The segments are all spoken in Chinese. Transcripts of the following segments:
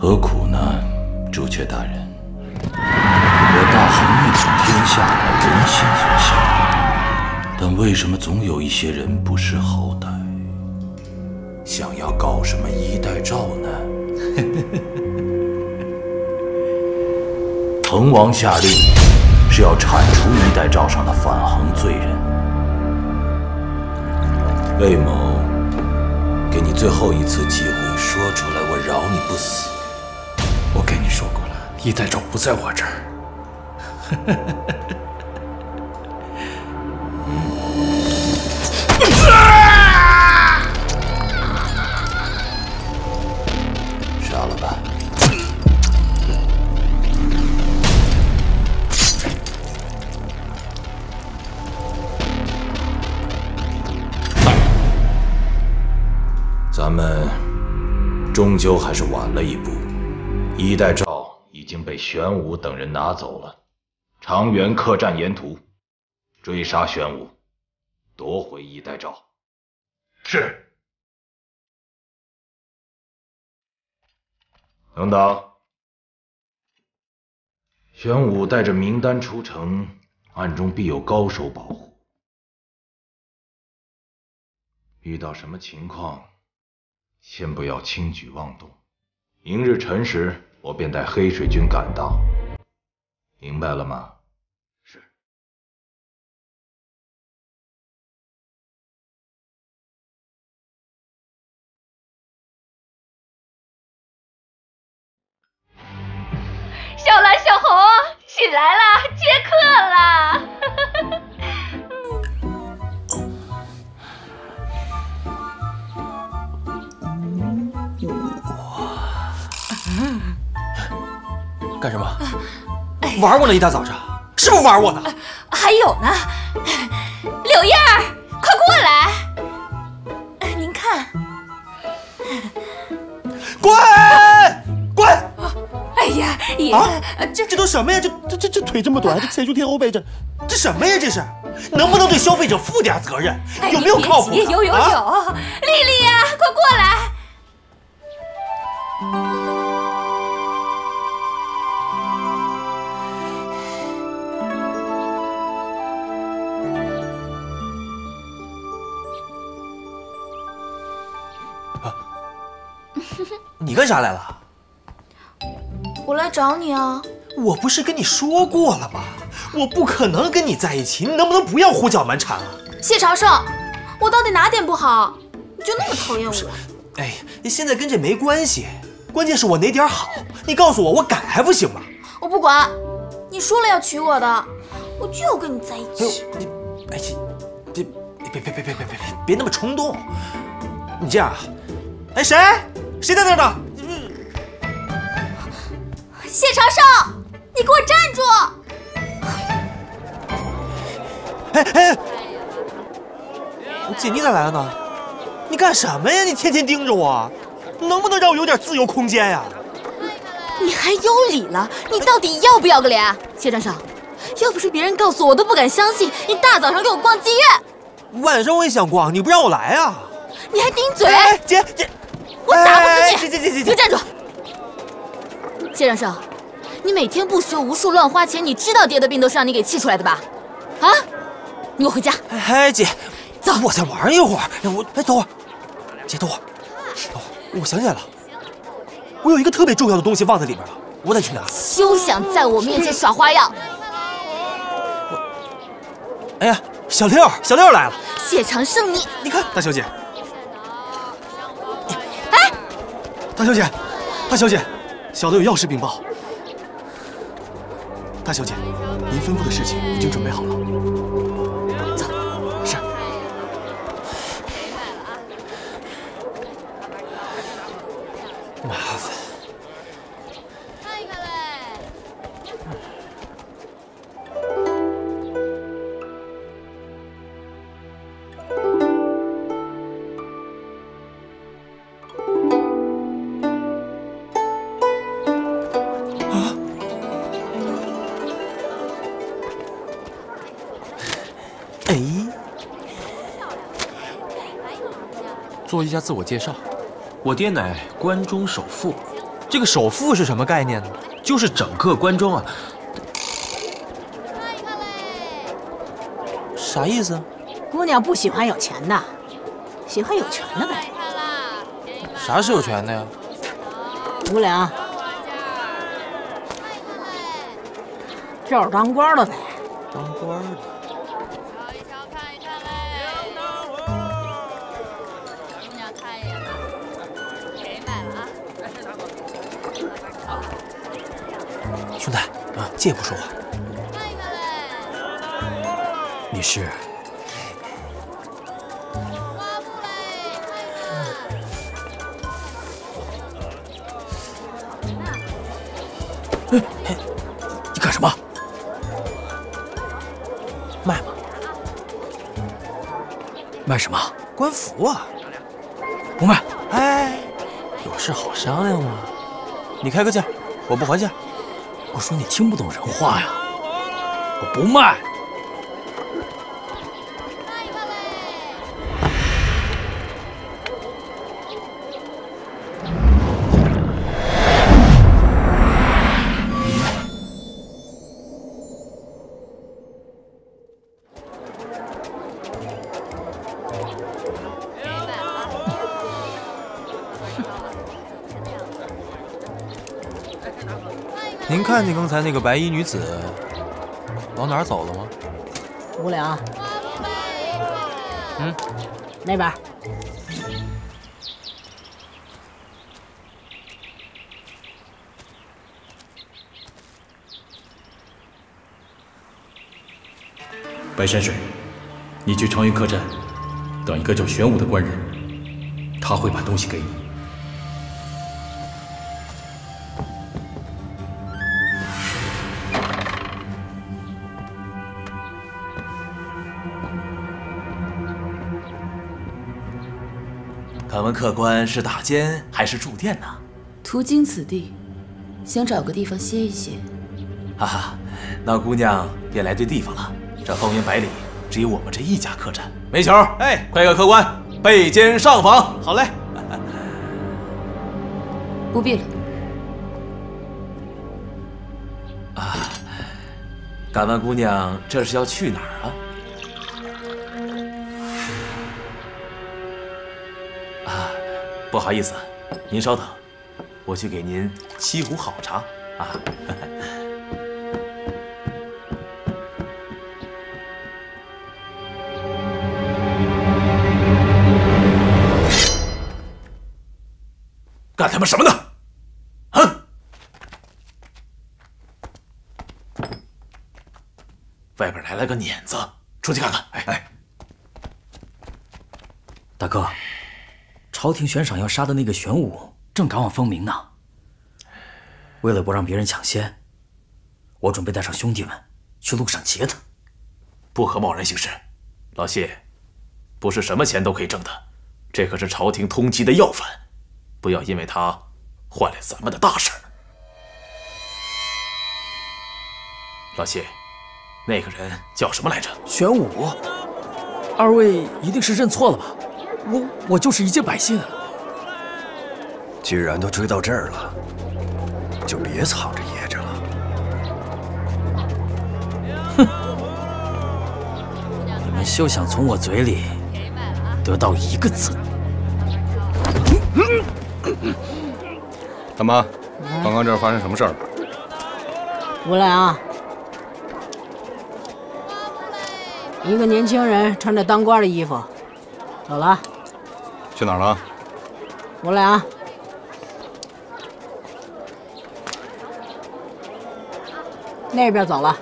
何苦呢，朱雀大人？我大行逆转天下乃人心所向，但为什么总有一些人不识好歹？想要搞什么衣带诏呢？滕王下令是要铲除衣带诏上的反衡罪人。魏某，给你最后一次机会，说出来，我饶你不死。我跟你说过了，衣带诏不在我这儿。咱们终究还是晚了一步，衣带诏已经被玄武等人拿走了。长垣客栈沿途追杀玄武，夺回衣带诏。是。等等，玄武带着名单出城，暗中必有高手保护。遇到什么情况？ 先不要轻举妄动，明日辰时我便带黑水军赶到，明白了吗？是。小兰、小红醒来啦，接客啦！ 干什么？玩我呢！一大早上，是不是玩我呢？还有呢，柳燕儿，快过来！您看，滚滚！哎呀，爷，这都什么呀？这腿这么短，这前胸贴后背，这什么呀？这是，能不能对消费者负点责任？有没有靠谱？有，丽丽呀，快过来！ 你干啥来了？我来找你啊！我不是跟你说过了吗？我不可能跟你在一起，你能不能不要胡搅蛮缠了？谢长胜，我到底哪点不好？你就那么讨厌我？哎，现在跟这没关系，关键是我哪点好？你告诉我，我改还不行吗？我不管，你说了要娶我的，我就要跟你在一起。你，哎，别那么冲动！你这样，哎，谁？ 谁在那儿呢？谢长胜，你给我站住！哎，姐，你咋来了呢？你干什么呀？你天天盯着我，能不能让我有点自由空间呀？你还有理了？你到底要不要个脸？谢长胜，要不是别人告诉我，我都不敢相信你大早上给我逛妓院。晚上我也想逛，你不让我来啊？你还顶嘴！哎，姐。 我打不死你！你给我站住！谢长胜，你每天不学无术、乱花钱，你知道爹的病都是让你给气出来的吧？啊！你给我回家！哎，姐，走，我再玩一会儿。哎，等会儿，姐，等会儿，我想起来了，我有一个特别重要的东西忘在里面了，我得去拿。休想在我面前耍花样！哎呀，小六来了！谢长胜，你看，大小姐。 大小姐，小的有要事禀报。大小姐，您吩咐的事情已经准备好了。走，是。麻烦。看一看嘞。 做一下自我介绍，我爹乃关中首富，这个首付是什么概念呢？就是整个关中啊，啥意思啊？姑娘不喜欢有钱的，喜欢有权的呗。啥是有权的呀？无良，就是当官的呗。当官的。 兄台，啊，借不说话。你是？哎，你干什么？卖吗？卖什么？官服啊！不卖。哎，有事好商量嘛。你开个价，我不还价。 我说你听不懂人话呀！我不卖。您看见刚才那个白衣女子往哪儿走了吗？无良，嗯，那边。白山水，你去长云客栈，等一个叫玄武的官人，他会把东西给你。 敢问客官是打尖还是住店呢？途经此地，想找个地方歇一歇。哈哈，那姑娘便来对地方了。这方圆百里只有我们这一家客栈。煤球，哎，快给客官备间上房。好嘞，不必了。啊，敢问姑娘这是要去哪儿啊？ 不好意思，您稍等，我去给您沏壶好茶啊。干他妈什么呢？啊！外边来了个碾子，出去看看。哎哎，大哥。 朝廷悬赏要杀的那个玄武正赶往风鸣呢。为了不让别人抢先，我准备带上兄弟们去路上劫他，不可贸然行事。老谢，不是什么钱都可以挣的，这可是朝廷通缉的要犯，不要因为他坏了咱们的大事。老谢，那个人叫什么来着？玄武，二位一定是认错了吧？ 我就是一介百姓，既然都追到这儿了，就别藏着掖着了。哼！你们休想从我嘴里得到一个字。大妈，刚刚这儿发生什么事儿了？无良，一个年轻人穿着当官的衣服走了。 去哪儿了？无良，那边走了。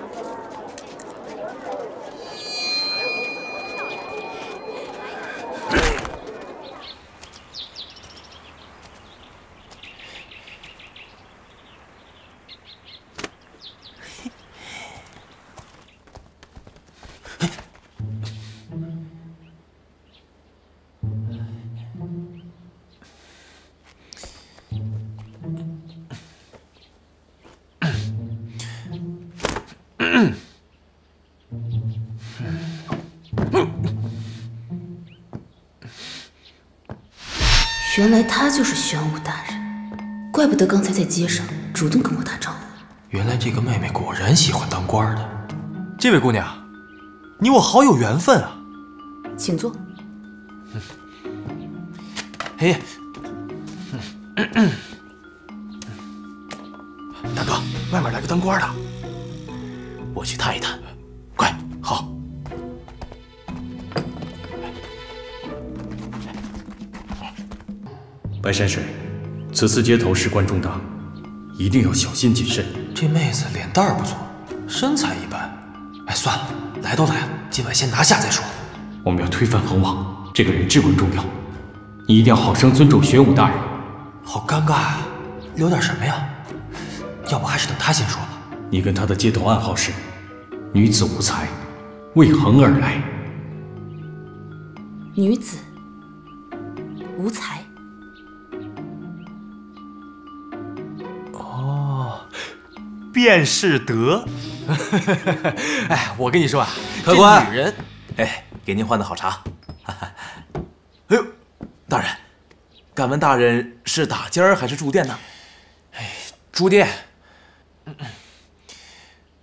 原来他就是玄武大人，怪不得刚才在街上主动跟我打招呼。原来这个妹妹果然喜欢当官的。这位姑娘，你我好有缘分啊！请坐。哎，大哥，外面来个当官的，我去探一探。快，好。 白山水，此次街头事关重大，一定要小心谨慎。这妹子脸蛋儿不错，身材一般。哎，算了，来都来了，今晚先拿下再说。我们要推翻恒王，这个人至关重要，你一定要好生尊重玄武大人。好尴尬啊，留点什么呀？要不还是等他先说吧。你跟他的街头暗号是“女子无才，为恒而来”。女子无才。 便是德，哎，我跟你说啊，客官，女人，哎，给您换的好茶。哎呦，大人，敢问大人是打尖儿还是住店呢？哎，住店。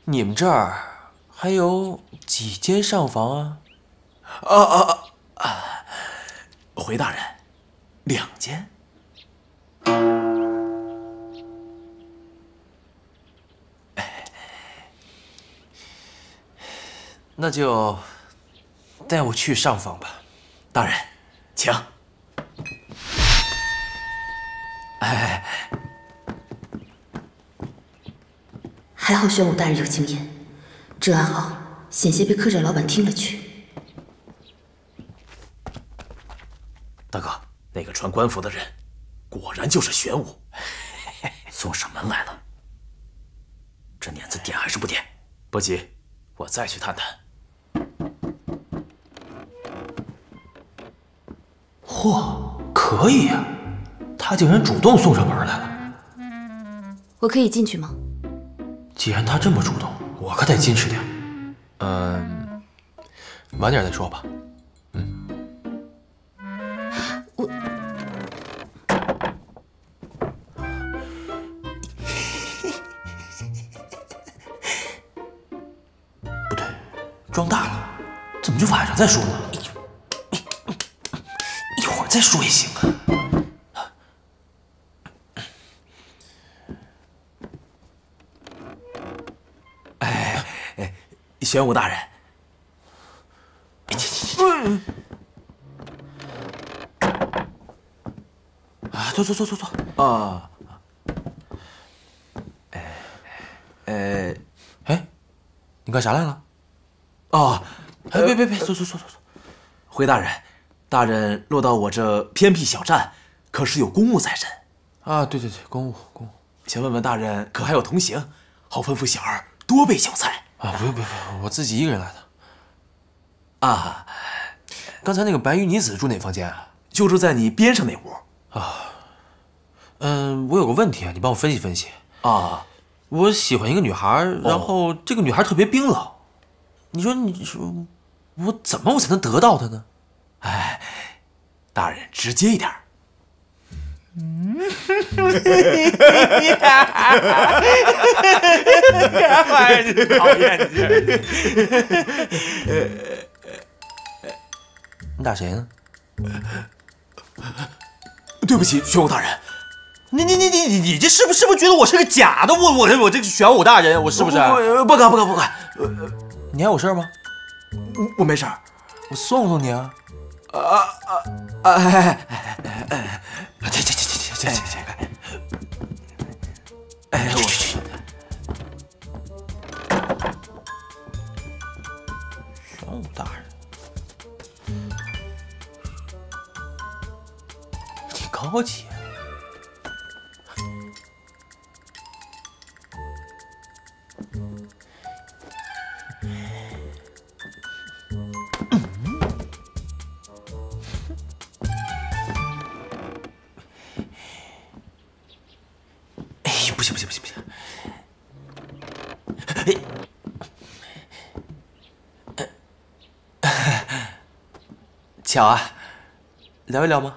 你们这儿还有几间上房啊？回大人，2间。 那就带我去上房吧，大人，请。哎，还好玄武大人有经验，这暗号险些被客栈老板听了去。大哥，那个穿官服的人，果然就是玄武，送上门来了。这碾子点还是不点？不急，我再去探探。 嚯，可以呀、啊！他竟然主动送上门来了。我可以进去吗？既然他这么主动，我可得矜持点。晚点再说吧。我不对，装大了，怎么就晚上再说呢？ 再说也行啊！哎哎，玄武大人，啊，坐啊！哎，你干啥来了？哦，哎，别，坐。回大人。 大人落到我这偏僻小站，可是有公务在身。啊，对，公务。请问问大人，可还有同行？好吩咐小儿多备酒菜。啊，不用，我自己一个人来的。啊，刚才那个白衣女子住哪房间啊？就住在你边上那屋。啊，我有个问题啊，你帮我分析分析。啊，我喜欢一个女孩，然后这个女孩特别冰冷。你说，我怎么才能得到她呢？ 哎，大人直接一点。干嘛呀？你讨厌你！你打谁呢？对不起，玄武大人，你这是不是觉得我是个假的？我这个玄武大人，我是不是？不敢。你还有事吗？我没事儿，我送送你啊。 哎！这！哎，我去！玄武大人，挺高级。巧啊，聊一聊吗？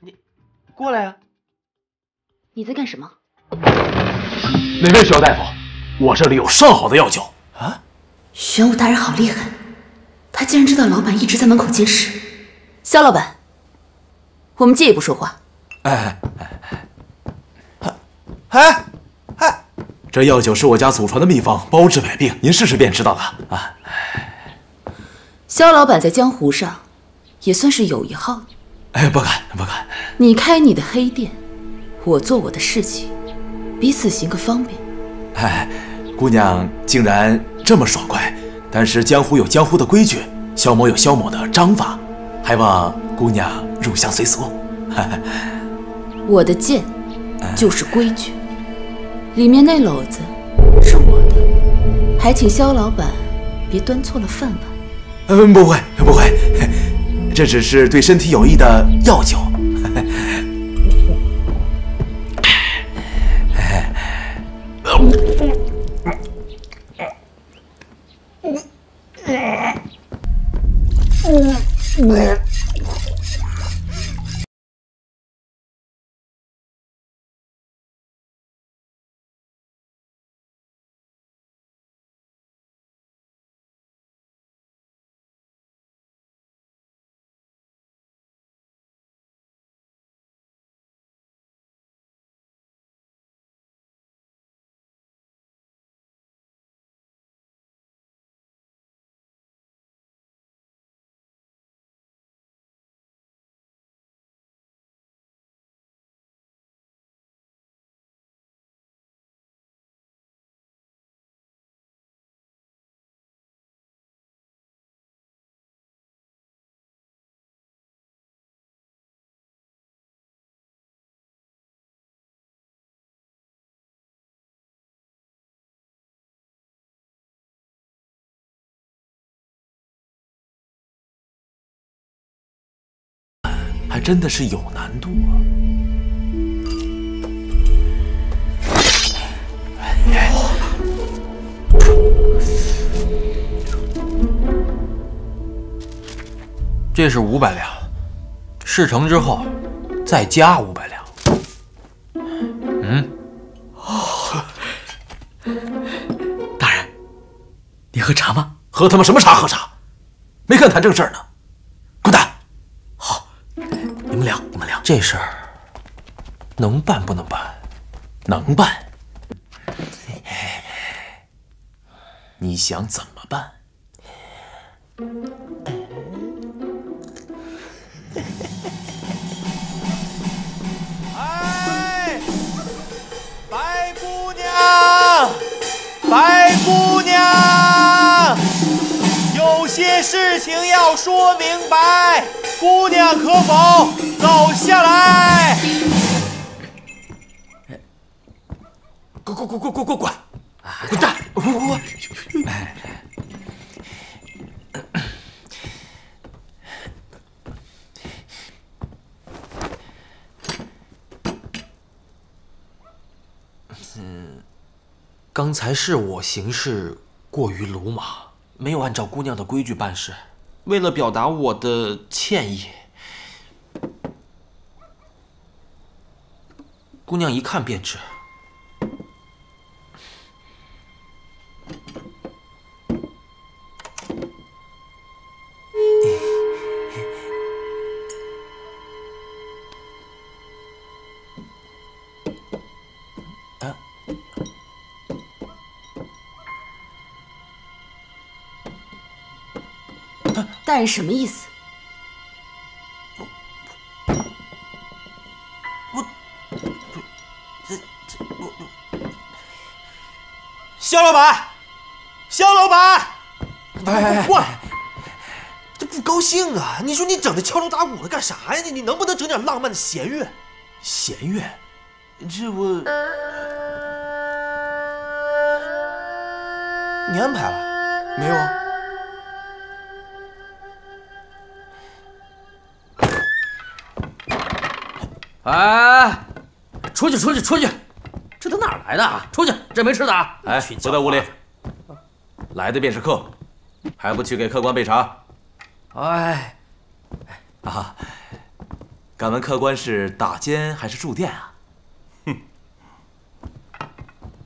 你过来呀！你在干什么？哪位肖大夫？我这里有上好的药酒啊！玄武大人好厉害，他竟然知道老板一直在门口监视。肖老板，我们借一步说话。哎，这药酒是我家祖传的秘方，包治百病，您试试便知道了啊。肖老板在江湖上也算是有一号的。哎，不敢。你开你的黑店，我做我的事情，彼此行个方便。哎，姑娘竟然这么爽快，但是江湖有江湖的规矩，萧某有萧某的章法，还望姑娘入乡随俗。我的剑就是规矩。 里面那篓子是我的，还请肖老板别端错了饭碗。不会，这只是对身体有益的药酒。还真的是有难度啊！这是500两，事成之后再加500两。嗯，哦，大人，你喝茶吗？喝他妈什么茶？喝茶？没看谈正事儿呢。 你们聊，这事儿能办不能办？能办。你想怎么办？哎，白姑娘，白姑娘，有些事情要说明白。 姑娘，可否走下来？滚！滚蛋！我。刚才是我行事过于鲁莽，没有按照姑娘的规矩办事。 为了表达我的歉意，姑娘一看便知。啊！大人什么意思？我，肖老板，过来！这不高兴啊？你说你整的敲锣打鼓的干啥呀？你能不能整点浪漫的弦乐？弦乐？这我你安排了没有啊？ 哎，出去！这这都哪儿来的啊？出去，这没吃的啊！哎，回到屋里，来的便是客，还不去给客官备茶？哎，啊，敢问客官是打尖还是住店啊？哼，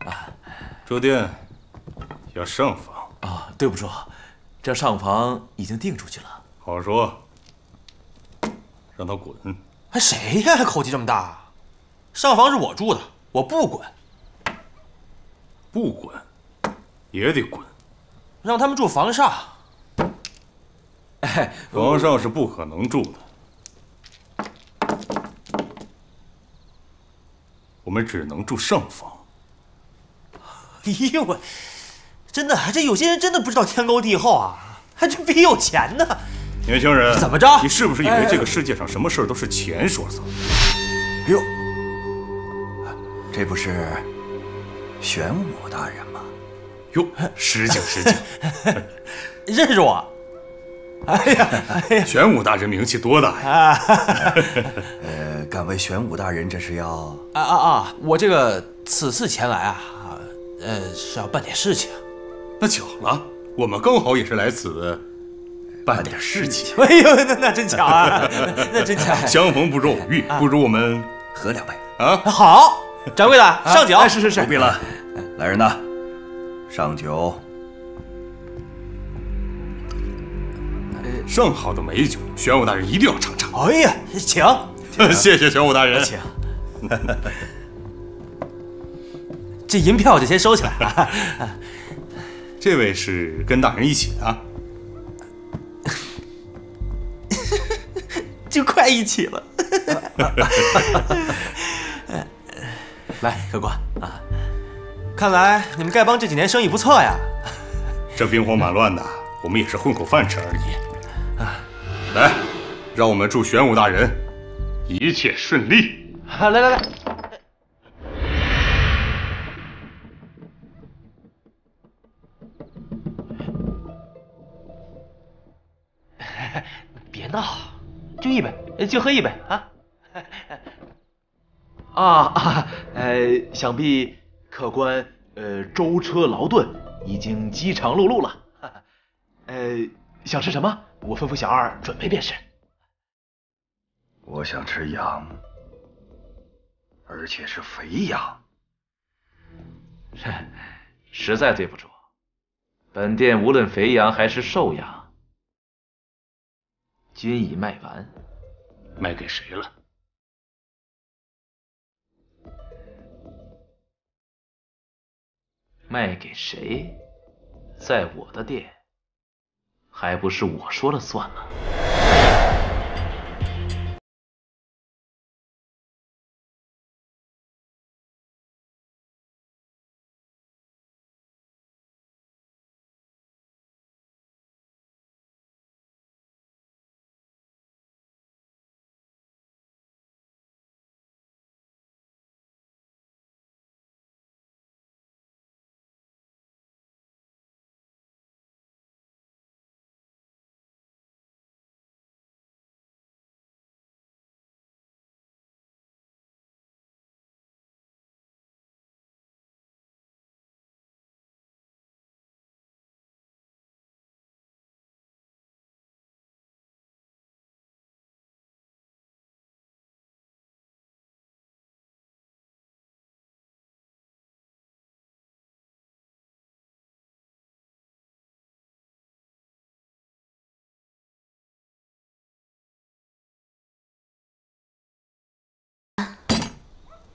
啊，住店要上房啊！对不住，这上房已经定出去了。好说，让他滚！还谁呀？还口气这么大？ 上房是我住的，我不滚，不滚也得滚，让他们住房上。哎，房上是不可能住的，我们只能住上房。哎呦我，真的，这有些人真的不知道天高地厚啊，还真比有钱呢。年轻人，怎么着？你是不是以为这个世界上什么事儿都是钱说算？哎呦。 这不是玄武大人吗？哟，失敬失敬，认识我？哎呀，哎呀，玄武大人名气多大呀！敢问玄武大人这是要……我这个此次前来啊，是要办点事情。那巧了，我们刚好也是来此办点事情。哎呦，那真巧啊，那真巧！相逢不如偶遇，不如我们喝两杯啊！好。 掌柜的，上酒！是是是，不必了。来人呐，上酒。上好的美酒，玄武大人一定要尝尝。哎呀，请！谢谢玄武大人。请。这银票我就先收起来了。这位是跟大人一起的。就快一起了。 来，客官啊，看来你们丐帮这几年生意不错呀。这兵荒马乱的，我们也是混口饭吃而已。啊，来，让我们祝玄武大人一切顺利。啊，来来来，别闹，就一杯，就喝一杯啊。 想必客官舟车劳顿，已经饥肠辘辘了。想吃什么？我吩咐小二准备便是。我想吃羊，而且是肥羊。实在对不住，本店无论肥羊还是瘦羊，均已卖完。卖给谁了？ 卖给谁，在我的店，还不是我说了算吗？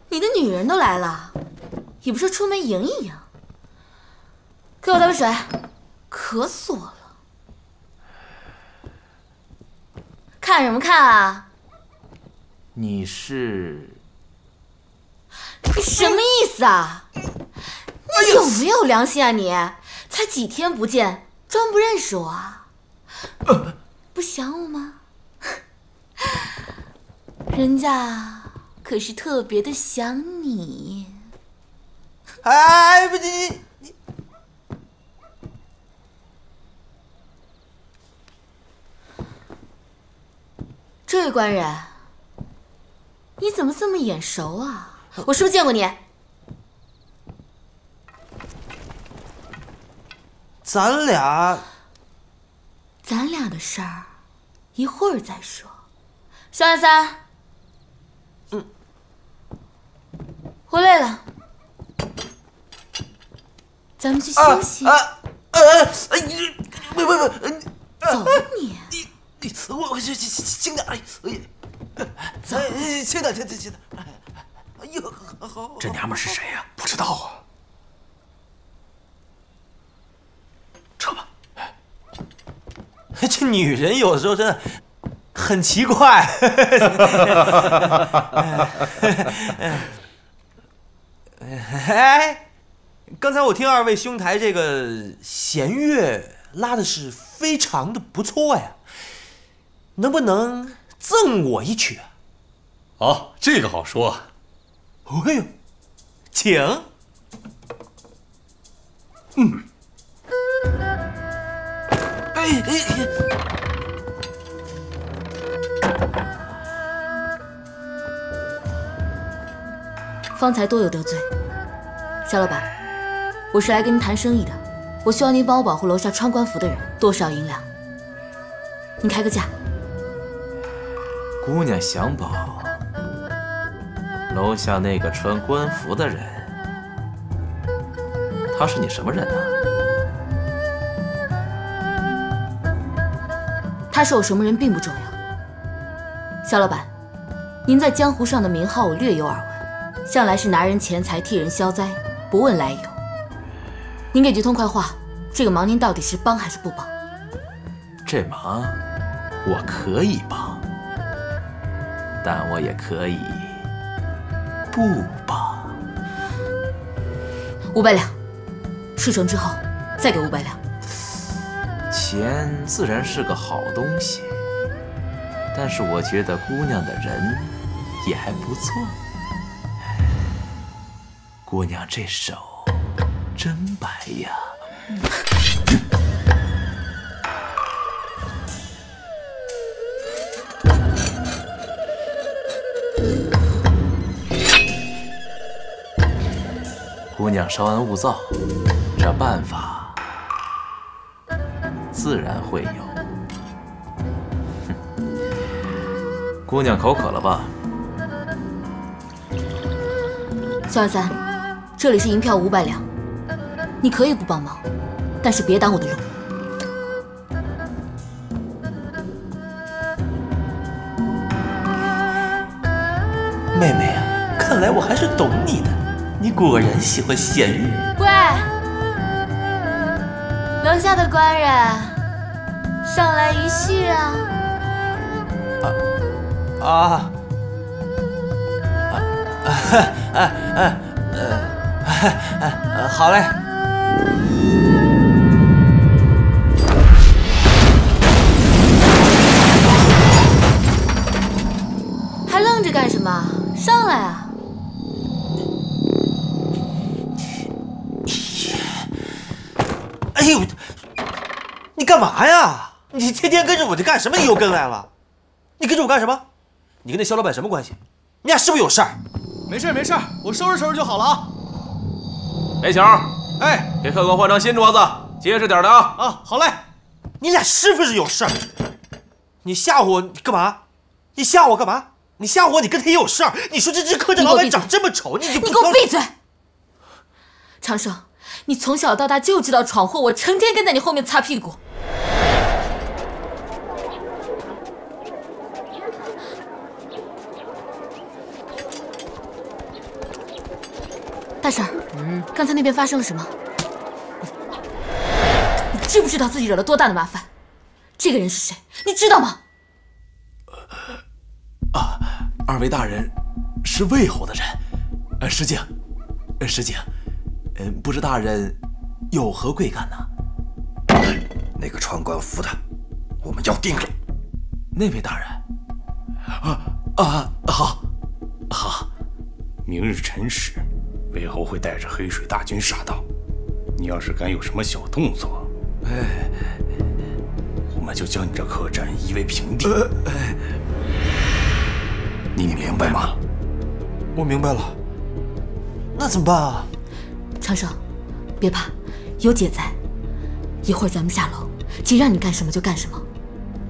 你的女人都来了，也不是出门迎一迎。给我倒杯水，渴死我了。看什么看啊？你是？你什么意思啊？你有没有良心啊你？才几天不见，装不认识我啊？不想我吗？人家。 可是特别的想你。哎，不，你，这位官人，你怎么这么眼熟啊？我是不是见过你？咱俩的事儿，一会儿再说。肖万三，回来了，咱们去休息。喂，走吧你！我轻点，走，轻点。哎呦，好。这娘们是谁呀？不知道啊。 这女人有时候真的很奇怪。哎，刚才我听二位兄台这个弦乐拉的是非常的不错呀，能不能赠我一曲啊？哦，这个好说。哎呦，请。嗯。 方才多有得罪，肖老板，我是来跟您谈生意的，我需要您帮我保护楼下穿官服的人，多少银两？您开个价。姑娘想保楼下那个穿官服的人，他是你什么人呢？ 他是我什么人并不重要，肖老板，您在江湖上的名号我略有耳闻，向来是拿人钱财替人消灾，不问来由。您给句痛快话，这个忙您到底是帮还是不帮？这忙我可以帮，但我也可以不帮。500两，事成之后再给500两。 钱自然是个好东西，但是我觉得姑娘的人也还不错。姑娘这手真白呀！姑娘稍安勿躁，这办法。 自然会有。姑娘口渴了吧？肖万三，这里是银票500两，你可以不帮忙，但是别挡我的路。 妹妹啊，看来我还是懂你的，你果然喜欢咸鱼。喂，楼下的官人。 上来一叙啊！好嘞。还愣着干什么？上来啊！ 哎呦，你干嘛呀？ 你天天跟着我，你干什么？你又跟来了？你跟着我干什么？你跟那肖老板什么关系？你俩是不是有事儿？没事，我收拾收拾就好了啊。雷强，哎，给客官换张新桌子，结实点的啊！啊，好嘞。你俩是不是有事儿？你吓唬我干嘛？你吓唬我干嘛？你吓唬我，你跟他也有事儿？你说这只柯镇老板长这么丑，你给我闭嘴！长生，你从小到大就知道闯祸，我成天跟在你后面擦屁股。 大婶，刚才那边发生了什么？你知不知道自己惹了多大的麻烦？这个人是谁？你知道吗？啊，二位大人是魏侯的人。石敬，不知大人有何贵干呢？那个穿官服的，我们要定了。那位大人，好，明日辰时。 魏侯会带着黑水大军杀到，你要是敢有什么小动作，我们就将你这客栈夷为平地。你明白吗？我明白了。那怎么办啊？长生，别怕，有姐在。一会儿咱们下楼，姐让你干什么就干什么。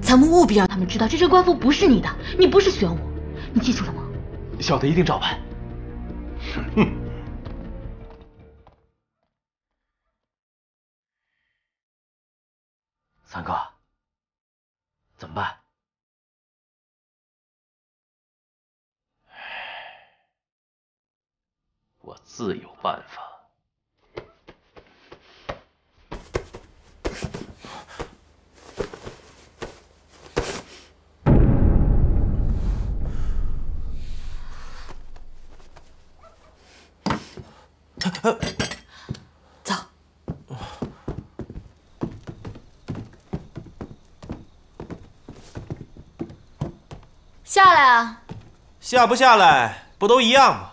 咱们务必让他们知道，这身官服不是你的，你不是玄武，你记住了吗？小的一定照办。哼。 三哥，怎么办？我自有办法。走。 下来啊！下不下来不都一样吗？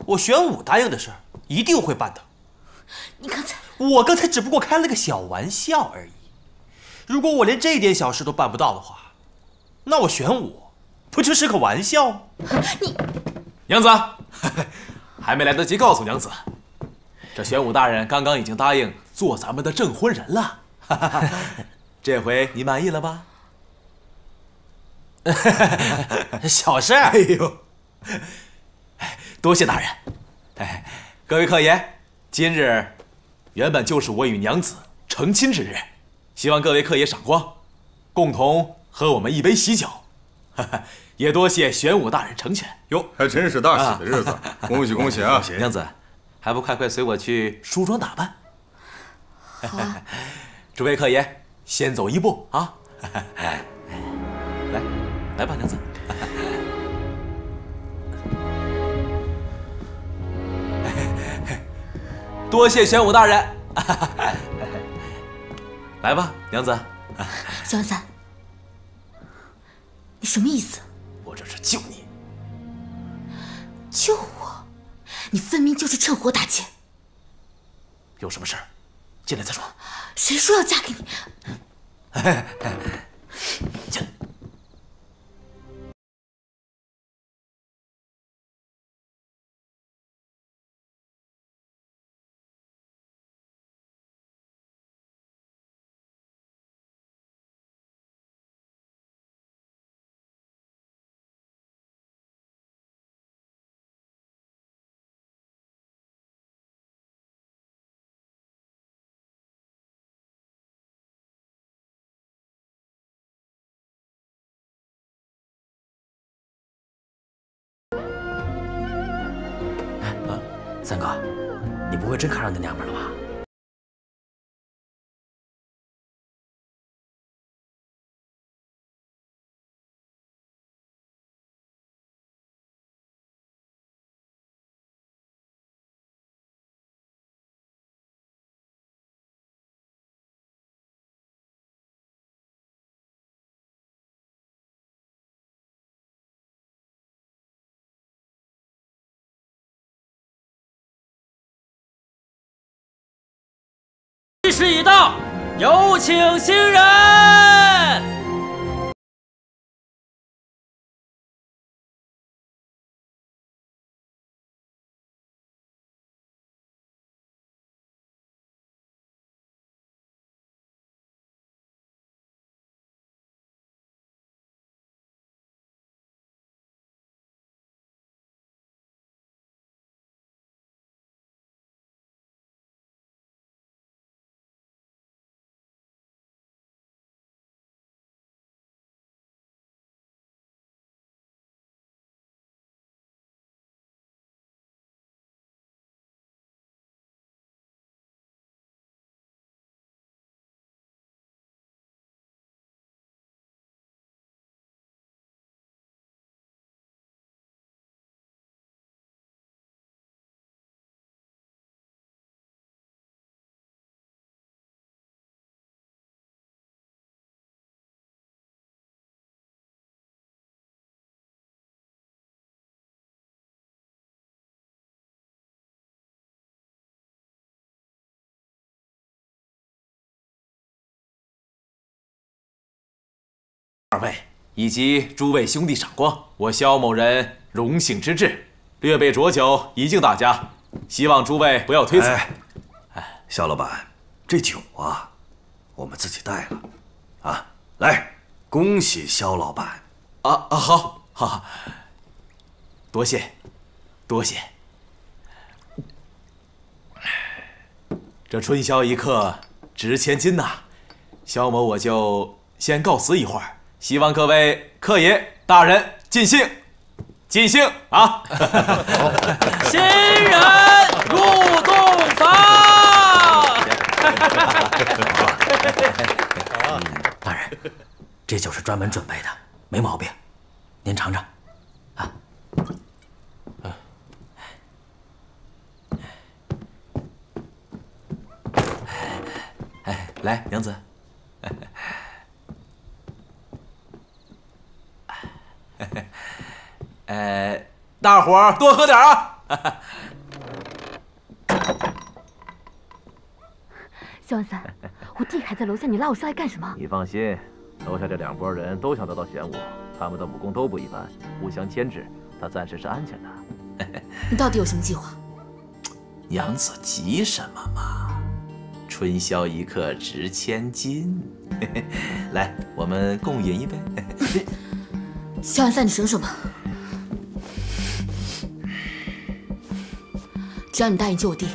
我玄武答应的事儿一定会办的。我刚才只不过开了个小玩笑而已。如果我连这点小事都办不到的话，那我玄武不就是个玩笑吗？你，娘子，还没来得及告诉娘子，这玄武大人刚刚已经答应做咱们的证婚人了。这回你满意了吧？ 小事，哎呦，多谢大人。哎，各位客爷，今日原本就是我与娘子成亲之日，希望各位客爷赏光，共同喝我们一杯喜酒。也多谢玄武大人成全。哟，还真是大喜的日子，恭喜恭喜啊！娘子，还不快快随我去梳妆打扮？好啊。诸位客爷，先走一步啊！来。 来吧，娘子。多谢玄武大人。来吧，娘子。小三，你什么意思？我这是救你。救我？你分明就是趁火打劫。有什么事儿，进来再说。谁说要嫁给你？进来。 三哥，你不会真看上那娘们了吧？吉时已到，有请新人。二位以及诸位兄弟赏光，我萧某人荣幸之至。略备浊酒以敬大家，希望诸位不要推辞。哎，萧老板，这酒啊，我们自己带了，啊，来，恭喜肖老板！啊，好，好，多谢，多谢。这春宵一刻值千金呐，肖某我就先告辞一会儿，希望各位客爷大人尽兴，尽兴啊！新人入洞房。 大人，这酒是专门准备的，没毛病，您尝尝，啊。哎，来，娘子。大伙儿多喝点啊！肖万三。 我弟还在楼下，你拉我下来干什么？你放心，楼下这两拨人都想得到玄武，他们的武功都不一般，互相牵制，他暂时是安全的。你到底有什么计划？娘子急什么嘛？春宵一刻值千金，来，我们共饮一杯。萧万三，你省省吧。只要你答应救我弟。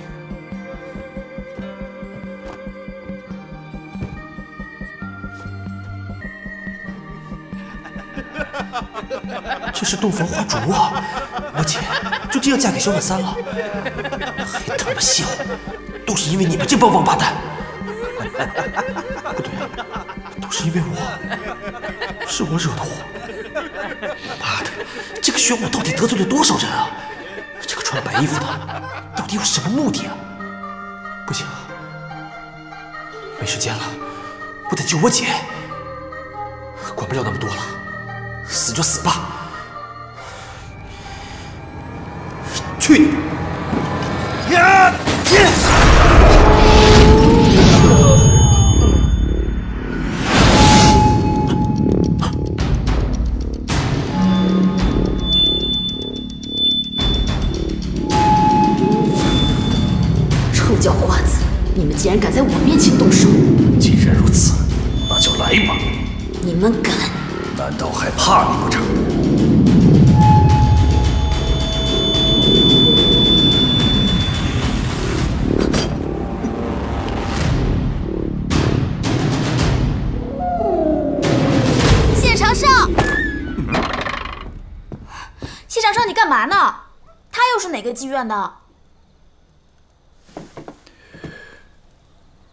这是洞房花烛啊！我姐就这样嫁给萧万三了，还他妈笑，都是因为你们这帮王八蛋！不对，都是因为我，是我惹的祸！妈的，这个玄武到底得罪了多少人啊？这个穿白衣服的到底有什么目的啊？不行，没时间了，我得救我姐，管不了那么多了。 死就死吧！去你的！呀！臭叫花子，你们竟然敢在我面前动手！既然如此，那就来吧！你们敢！ 难道还怕你不成？谢长寿，谢长寿，你干嘛呢？他又是哪个妓院的？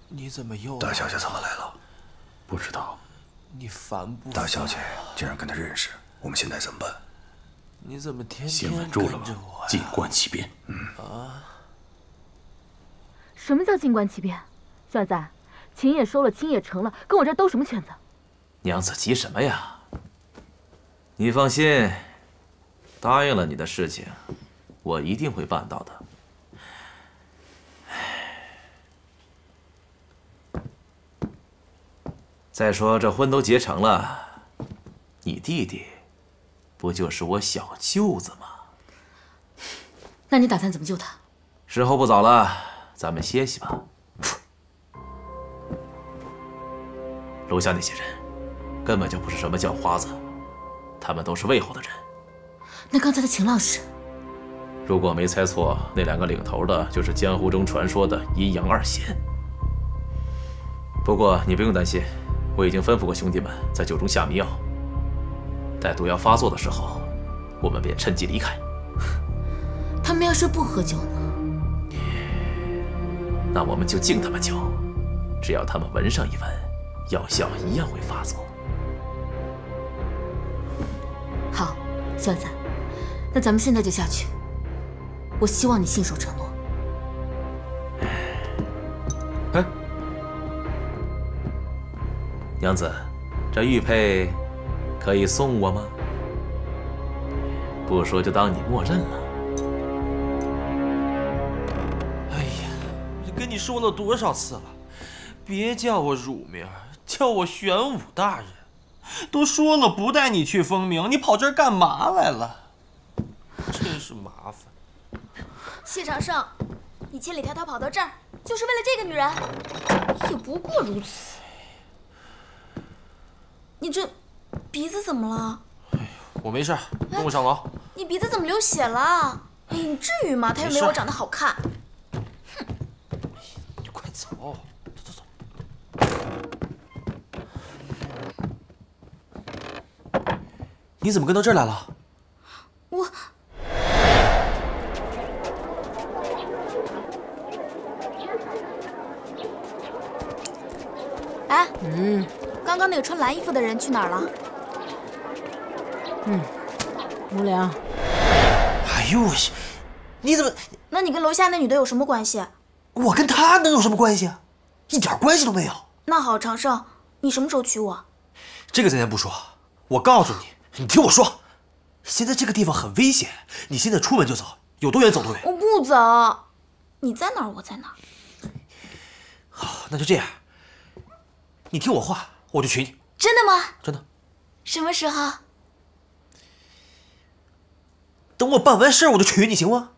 你怎么又……大小姐怎么来了？不知道。 你烦不？大小姐竟然跟他认识，我们现在怎么办？你怎么天天跟着我呀？静观其变。啊？什么叫静观其变？小三，情也收了，亲也成了，跟我这兜什么圈子？娘子急什么呀？你放心，答应了你的事情，我一定会办到的。 再说这婚都结成了，你弟弟不就是我小舅子吗？那你打算怎么救他？时候不早了，咱们歇息吧。楼下那些人根本就不是什么叫花子，他们都是魏侯的人。那刚才的情浪是？如果没猜错，那两个领头的就是江湖中传说的阴阳二仙。不过你不用担心。 我已经吩咐过兄弟们在酒中下迷药，待毒药发作的时候，我们便趁机离开。他们要是不喝酒呢？那我们就敬他们酒，只要他们闻上一闻，药效一样会发作。好，小三，那咱们现在就下去。我希望你信守承诺。 娘子，这玉佩可以送我吗？不说就当你默认了。哎呀，跟你说了多少次了，别叫我乳名，叫我玄武大人。都说了不带你去风鸣，你跑这儿干嘛来了？真是麻烦。谢长胜，你千里迢迢跑到这儿，就是为了这个女人？也不过如此。你这鼻子怎么了？我没事，跟我上楼。你鼻子怎么流血了？哎，你至于吗？他又没我长得好看。哼！你快走，走走走。你怎么跟到这儿来了？我。 哎，刚刚那个穿蓝衣服的人去哪儿了？无良。哎呦我去，你怎么？那你跟楼下那女的有什么关系？我跟她能有什么关系？一点关系都没有。那好，长胜，你什么时候娶我？这个咱先不说，我告诉你，你听我说，现在这个地方很危险，你现在出门就走，有多远走多远。我不走，你在哪儿我在哪儿。好，那就这样。 你听我话，我就娶你。真的吗？真的。什么时候？等我办完事儿，我就娶你，行吗？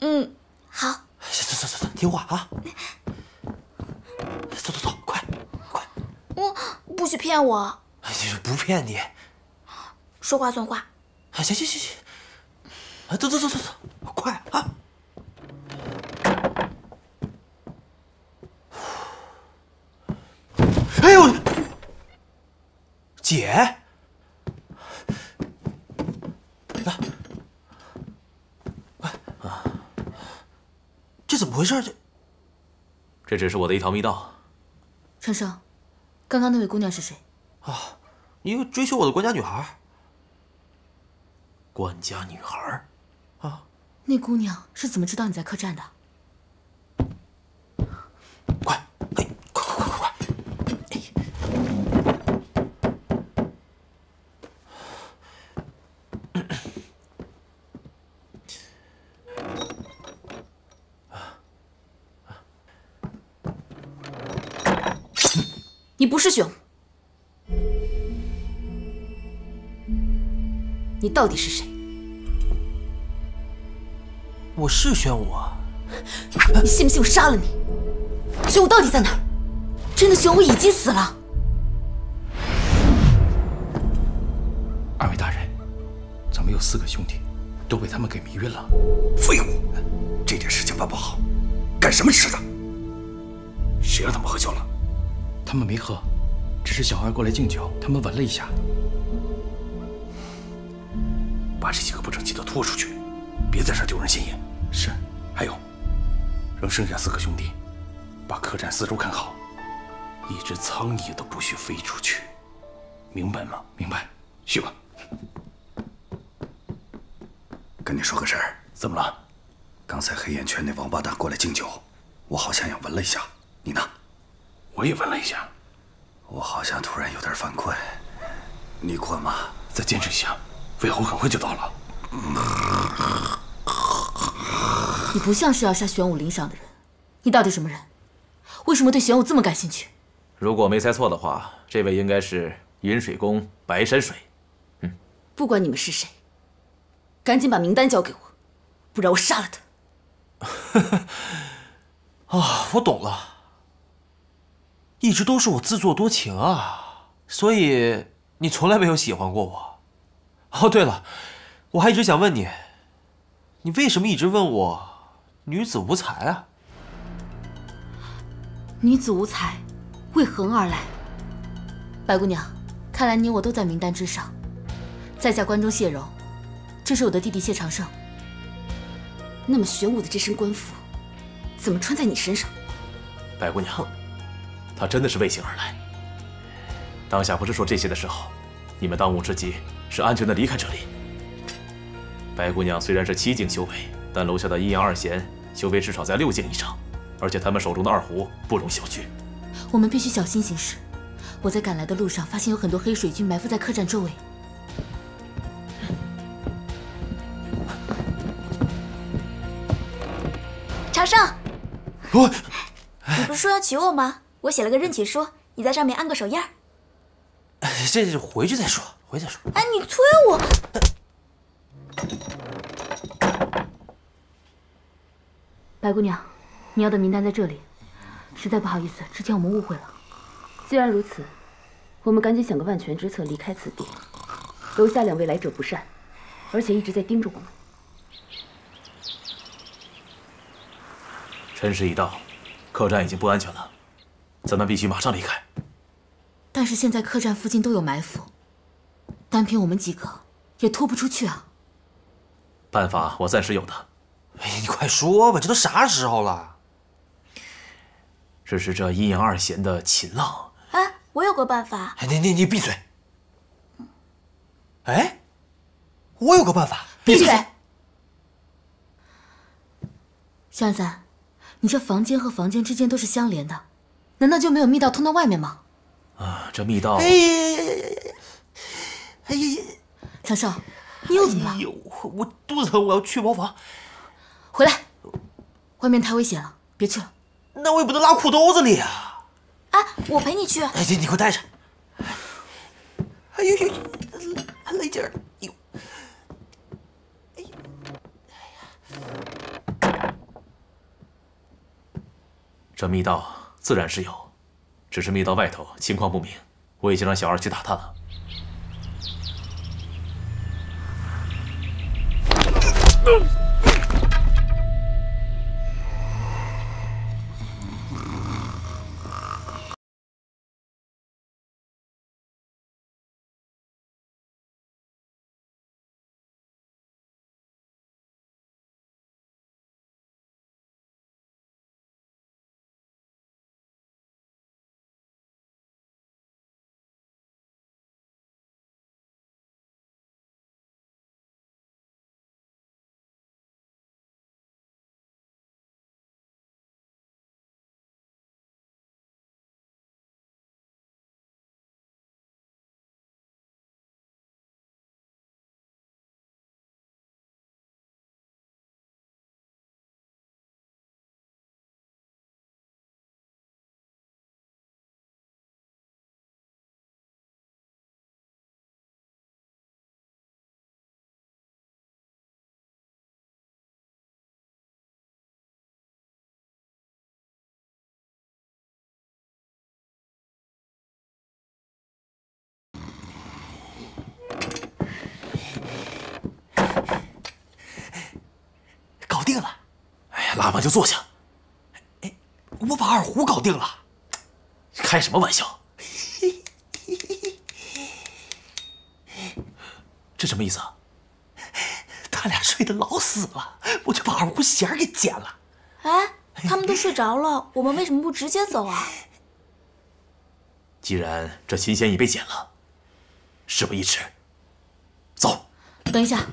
嗯，好。走走走走，听话啊！走走走，快快！我不许骗我！不骗你。说话算话。行行行行。走走走走走，快啊！ 哎呦，姐，来，快啊！这怎么回事？这只是我的一条密道。长生，刚刚那位姑娘是谁？啊，一个追求我的官家女孩。官家女孩？啊，那姑娘是怎么知道你在客栈的？ 你不是熊，你到底是谁？我是玄武啊！你信不信我杀了你？玄武到底在哪儿？真的，玄武已经死了。二位大人，咱们有4个兄弟，都被他们给迷晕了。废物！这点事情办不好，干什么吃的？谁让他们喝酒了？ 他们没喝，只是小孩过来敬酒，他们闻了一下。把这几个不争气的拖出去，别在这儿丢人现眼。是，还有，让剩下4个兄弟把客栈4周看好，一只苍蝇都不许飞出去，明白吗？明白。去吧。跟你说个事儿，怎么了？刚才黑眼圈那王八蛋过来敬酒，我好像也闻了一下，你呢？ 我也闻了一下，我好像突然有点犯困，你困吗？再坚持一下，魏侯很快就到了。你不像是要下玄武岭上的人，你到底什么人？为什么对玄武这么感兴趣？如果我没猜错的话，这位应该是云水宫白山水。不管你们是谁，赶紧把名单交给我，不然我杀了他。啊，我懂了。 一直都是我自作多情啊，所以你从来没有喜欢过我。哦，对了，我还一直想问你，你为什么一直问我女子无才啊？女子无才，为何而来？白姑娘，看来你我都在名单之上。在下关中谢柔，这是我的弟弟谢长胜。那么玄武的这身官服，怎么穿在你身上？白姑娘。 他真的是为情而来。当下不是说这些的时候，你们当务之急是安全的离开这里。白姑娘虽然是7境修为，但楼下的阴阳二贤修为至少在6境以上，而且他们手中的二胡不容小觑。我们必须小心行事。我在赶来的路上发现有很多黑水军埋伏在客栈周围。长胜，你不是说要娶我吗？ 我写了个认娶书，你在上面按个手印儿。这是回去再说，回去再说。哎，你催我！白姑娘，你要的名单在这里。实在不好意思，之前我们误会了。既然如此，我们赶紧想个万全之策，离开此地。楼下两位来者不善，而且一直在盯着我们。辰时已到，客栈已经不安全了，咱们必须马上离开。但是现在客栈附近都有埋伏，单凭我们几个也拖不出去啊。办法我暂时有的。哎呀，你快说吧，这都啥时候了？ 这是这阴阳二弦的秦浪。哎，我有个办法。哎，你闭嘴！哎，我有个办法。闭嘴！夏三，你这房间和房间之间都是相连的，难道就没有密道通到外面吗？啊，这密道……哎呀！强少，你又怎么了？哎呦，我肚子疼，我要去茅房。回来，外面太危险了，别去了。 那我也不能拉裤兜子里啊！哎，我陪你去。哎，你给我带上。哎呦呦，还勒劲儿！哎呦，哎呦，哎呀！这密道自然是有，只是密道外头情况不明，我已经让小二去打探了。搞定了，哎呀，拉完就坐下。哎，我把二胡搞定了，开什么玩笑？这什么意思啊？他俩睡得老死了，我就把二胡弦给剪了。哎，他们都睡着了，我们为什么不直接走啊？既然这琴弦已被剪了，事不宜迟。 走，等一下，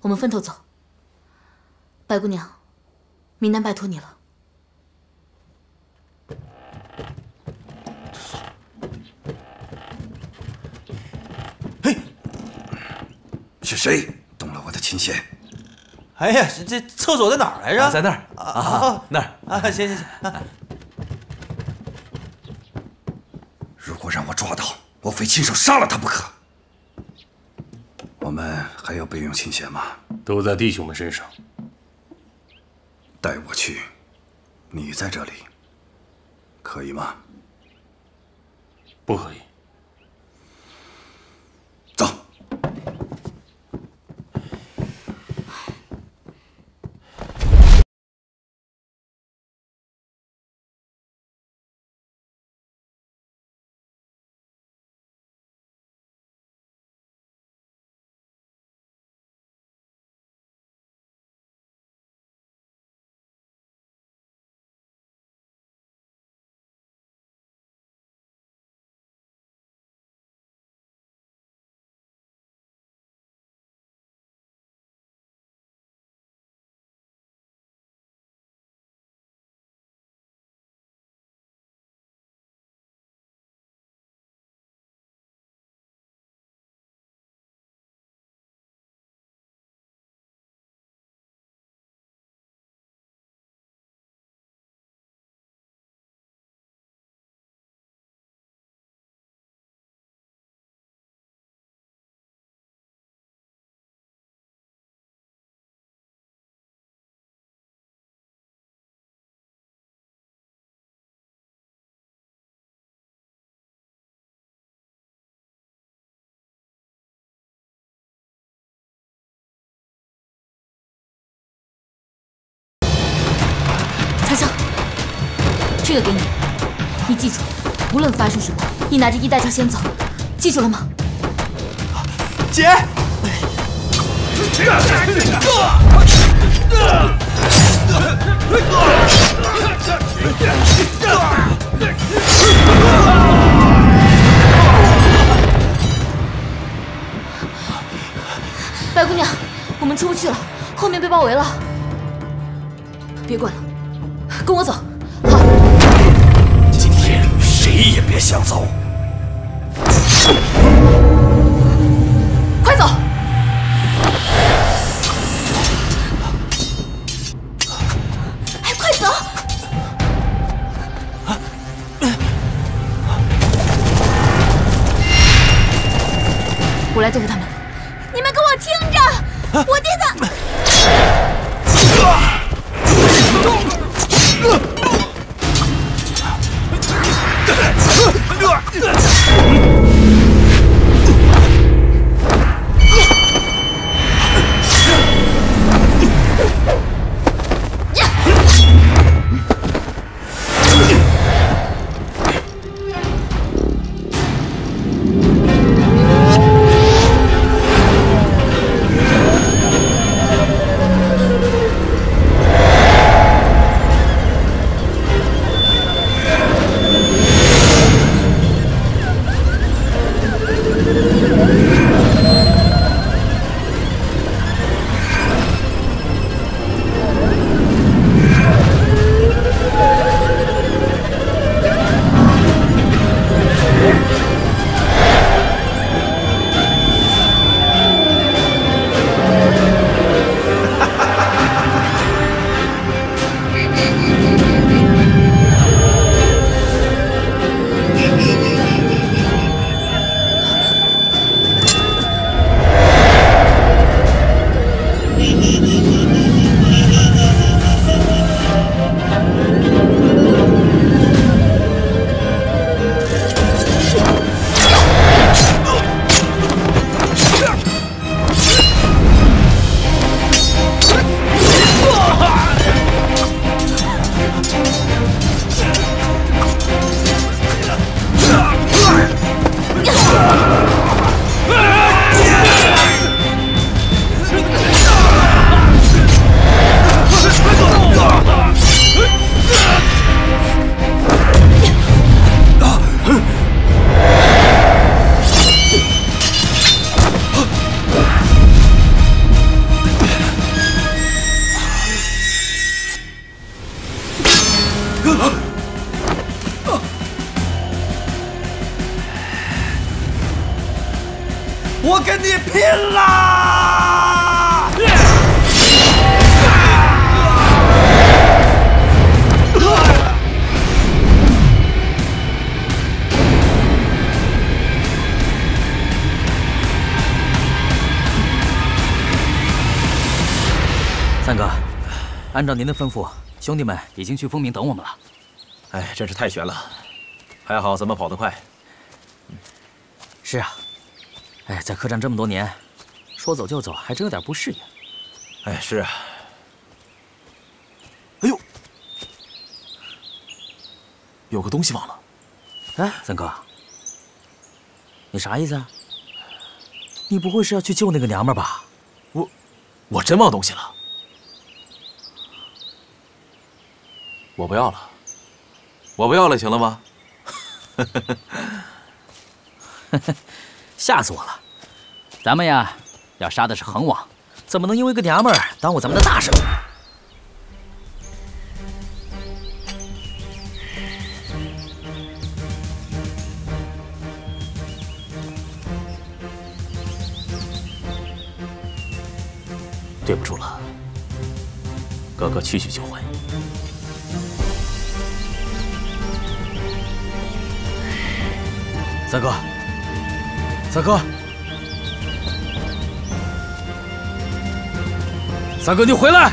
我们分头走。白姑娘，明南拜托你了。嘿，是谁动了我的琴弦？哎呀，这厕所在哪儿来着？在那儿啊，那儿啊，行。如果让我抓到，我非亲手杀了他不可。 我们还有备用琴弦吗？都在弟兄们身上。带我去，你在这里，可以吗？不可以。走。个给你，你记住，无论发生什么，你拿着衣带照先走，记住了吗？姐，白姑娘，我们出不去了，后面被包围了。别管了，跟我走。 你也别想走！快走！哎，快走！我来对付他们。你们给我听着，我弟子。 我跟你拼啦！三哥，按照您的吩咐，兄弟们已经去风鸣等我们了。哎，真是太悬了，还好咱们跑得快。是啊。 哎，在客栈这么多年，说走就走，还真有点不适应。哎，是啊。哎呦，有个东西忘了。哎，三哥，你啥意思啊？你不会是要去救那个娘们吧？我真忘东西了。我不要了，我不要了，行了吗？吓死我了！咱们呀，要杀的是恒王，怎么能因为个娘们儿耽误咱们的大事？对不住了，哥哥去去就回。 三哥。 三哥，三哥，你回来！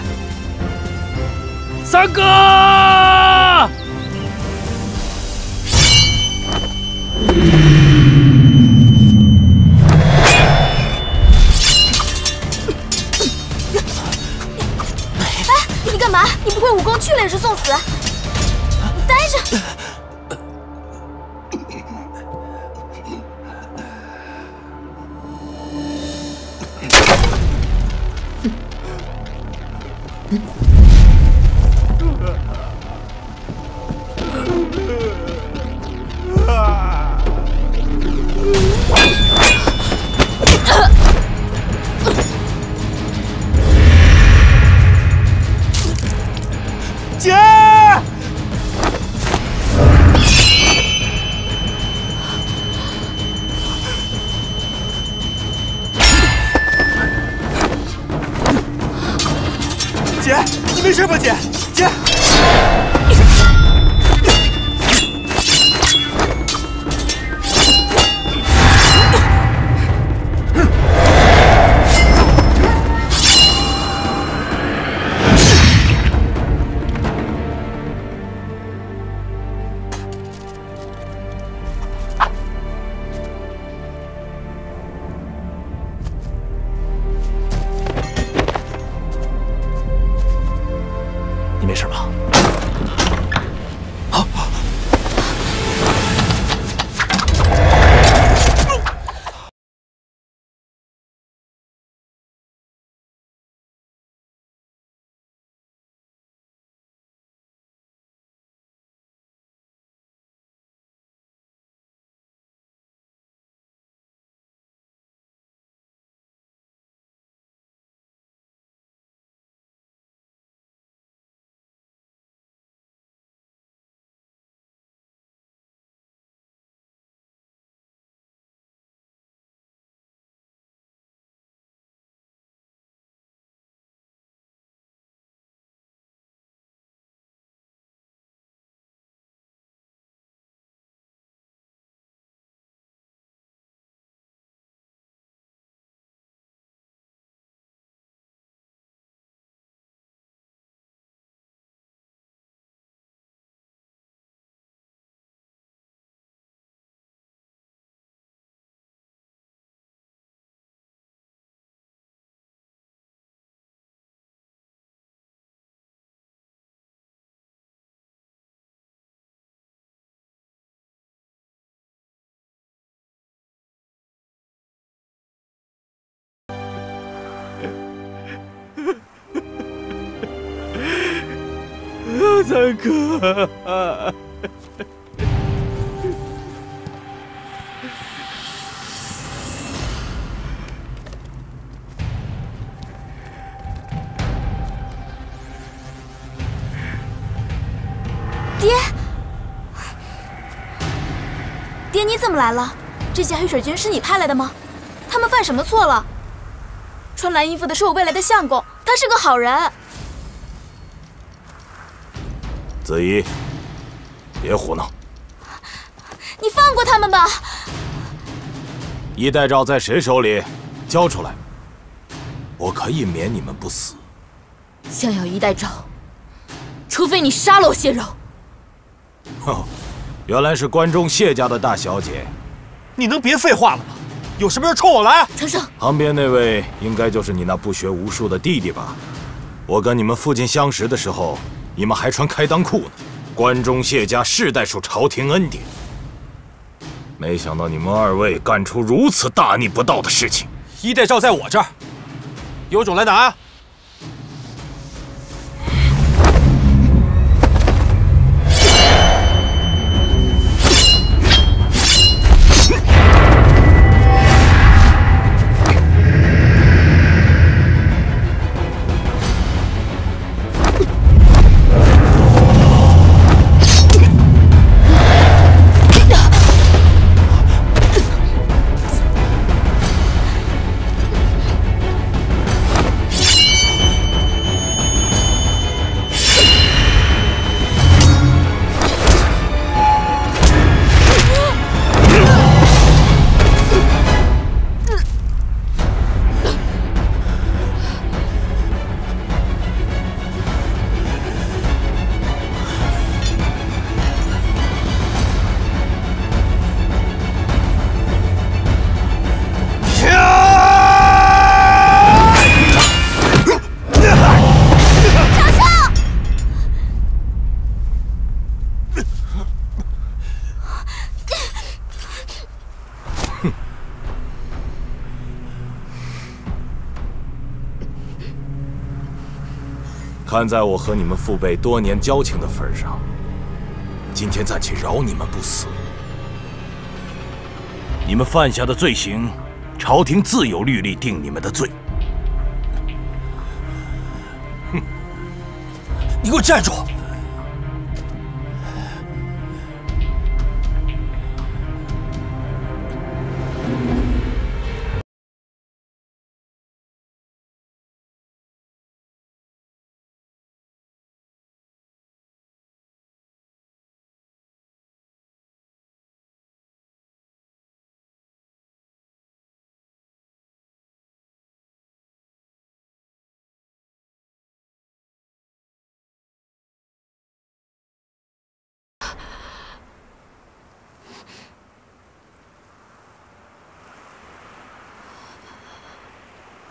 三哥，哎，你干嘛？你不会武功去了也是送死！你待着。姐，你没事吧？姐，姐。 三哥，爹，爹你怎么来了？这些黑水军是你派来的吗？他们犯什么错了？穿蓝衣服的是我未来的相公，他是个好人。 子怡，别胡闹！你放过他们吧！衣带诏在谁手里？交出来！我可以免你们不死。想要衣带诏，除非你杀了我谢柔。哦，原来是关中谢家的大小姐。你能别废话了吗？有什么事冲我来！长生，旁边那位应该就是你那不学无术的弟弟吧？我跟你们父亲相识的时候。 你们还穿开裆裤呢！关中谢家世代受朝廷恩典，没想到你们二位干出如此大逆不道的事情。衣带诏在我这儿，有种来拿啊！看在我和你们父辈多年交情的份上，今天暂且饶你们不死。你们犯下的罪行，朝廷自有律例定你们的罪。哼！你给我站住！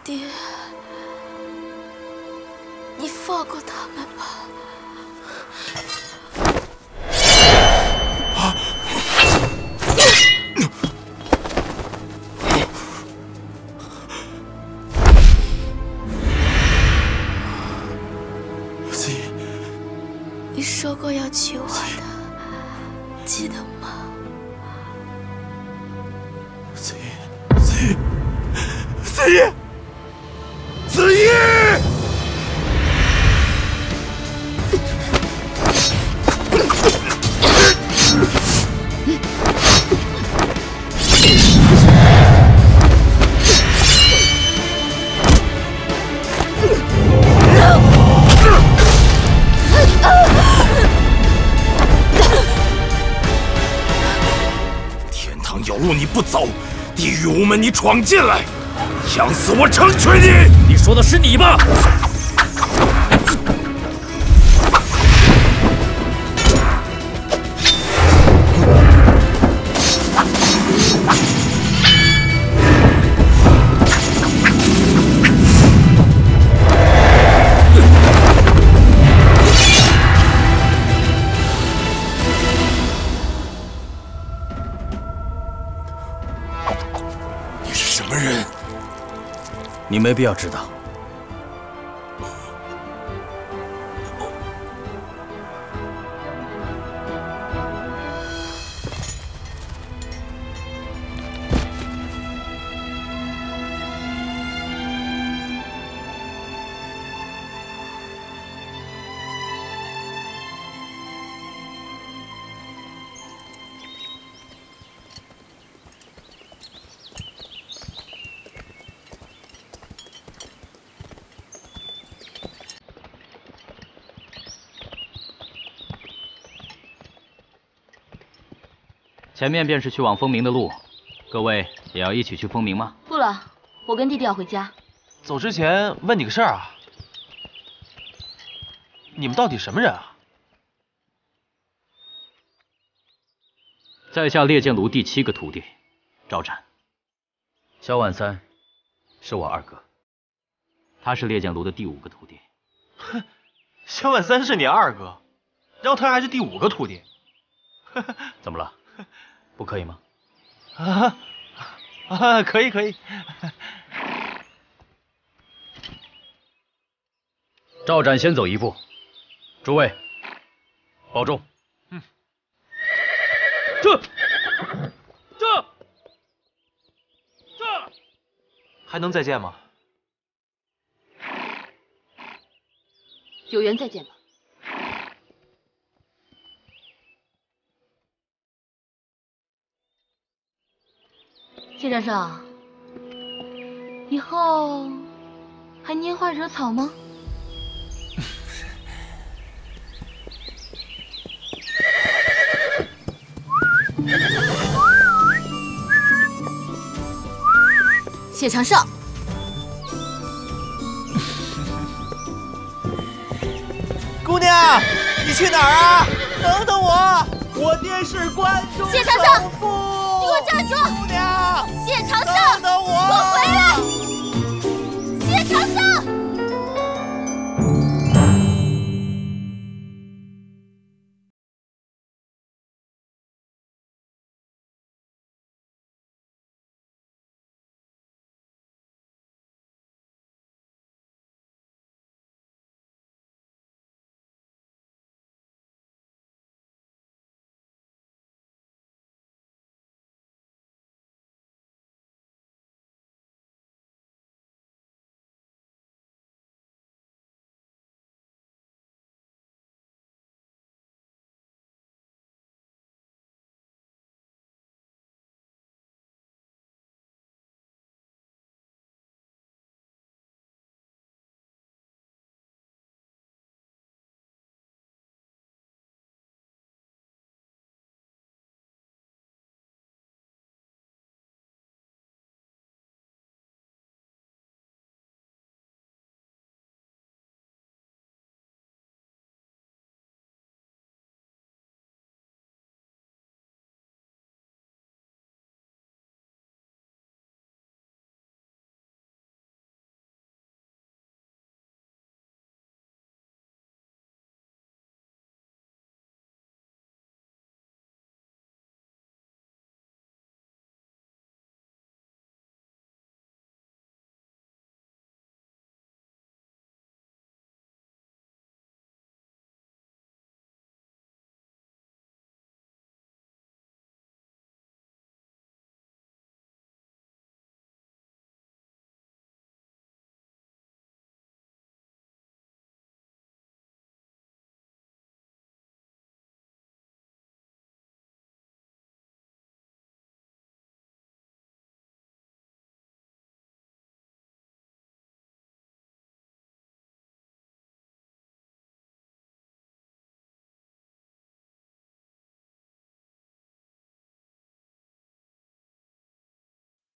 爹，你放过他们吧。啊！子怡，你说过要娶我的，记得吗？ 子怡，天堂有路你不走，地狱无门你闯进来。 想死我成全你！你说的是你吧？你是什么人？ 你没必要知道，前面便是去往风鸣的路，各位也要一起去风鸣吗？不了，我跟弟弟要回家。走之前问你个事儿啊，你们到底什么人啊？在下猎剑炉第7个徒弟，赵展。萧万三是我二哥，他是猎剑炉的第5个徒弟。哼，萧万三是你二哥，然后他还是第5个徒弟，怎么了？ 不可以吗？啊，可以。赵展先走一步，诸位保重。嗯。这还能再见吗？有缘再见吧。 谢先生，以后还拈花惹草吗？谢长寿，姑娘，你去哪儿啊？等等我，我爹是关中。谢长寿，你给我站住！姑娘。 谢长寿。